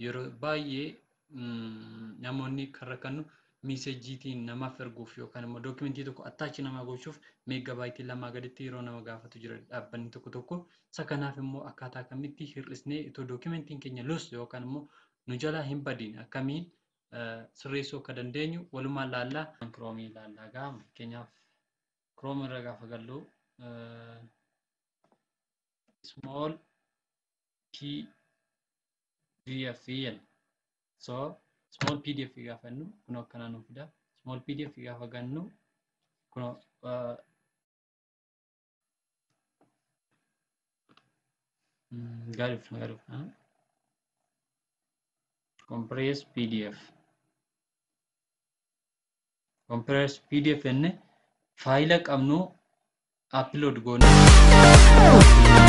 Yeroo baay'ee namoonni karrakkanu meeseejii namaaf erguuf yookaan immoo dookumentii tokko attaachi nama gochuuf meegaabaytii lama gaditti yeroo nama gaafatu jira dhaabbanni tokko tokko sakanaaf immoo akkaataa kamitti hir'isnee itoo dookumentiin keenya loos yookaan immoo nu jala hin badin akkamiin sirreessuu akka dandeenyu walumaa laallaa kiroomi laallaa gaama keenyaaf kiroomi irra gaafa gallu small p PDFN. So small PDF you have no kuno kananu fida small PDF you have gannu kuno garif compress PDF enne file kamnu upload gonu